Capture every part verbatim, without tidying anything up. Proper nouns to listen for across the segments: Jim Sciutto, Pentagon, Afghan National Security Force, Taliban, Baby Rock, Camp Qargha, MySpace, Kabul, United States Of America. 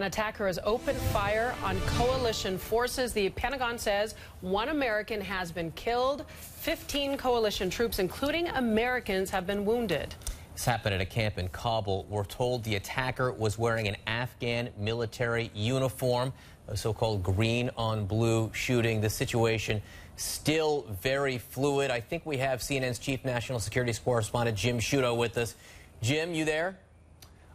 An attacker has opened fire on coalition forces. The Pentagon says one American has been killed. fifteen coalition troops, including Americans, have been wounded. This happened at a camp in Kabul. We're told the attacker was wearing an Afghan military uniform, a so-called green on blue shooting. The situation still very fluid. I think we have C N N's chief national security correspondent Jim Sciutto with us. Jim, you there?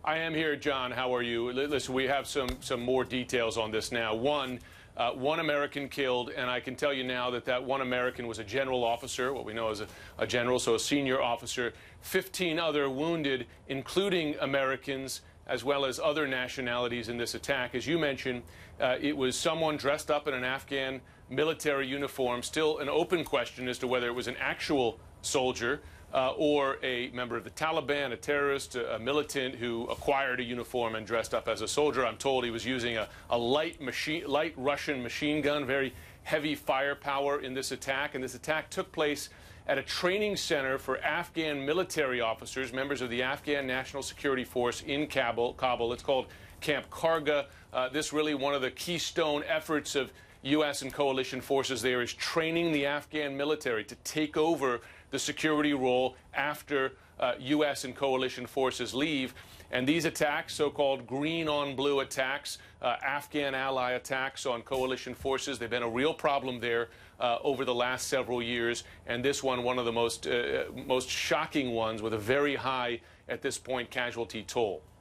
I am here, John. How are you? Listen, we have some some more details on this now. One, uh, one American killed, and I can tell you now that that one American was a general officer, what we know as a, a general, so a senior officer. fifteen other wounded, including Americans, as well as other nationalities in this attack. As you mentioned, uh, it was someone dressed up in an Afghan military uniform. Still an open question as to whether it was an actual soldier Uh, or a member of the Taliban, a terrorist, a, a militant who acquired a uniform and dressed up as a soldier. I'm told he was using a, a light machine, light Russian machine gun, very heavy firepower in this attack. And this attack took place at a training center for Afghan military officers, members of the Afghan National Security Force in Kabul. Kabul. It's called Camp Qargha. Uh, this really one of the keystone efforts of U S and coalition forces there is training the Afghan military to take over the security role after uh, U S and coalition forces leave. And these attacks, so-called green on blue attacks, uh, Afghan ally attacks on coalition forces, they've been a real problem there uh, over the last several years. And this one, one of the most, uh, most shocking ones, with a very high, at this point, casualty toll.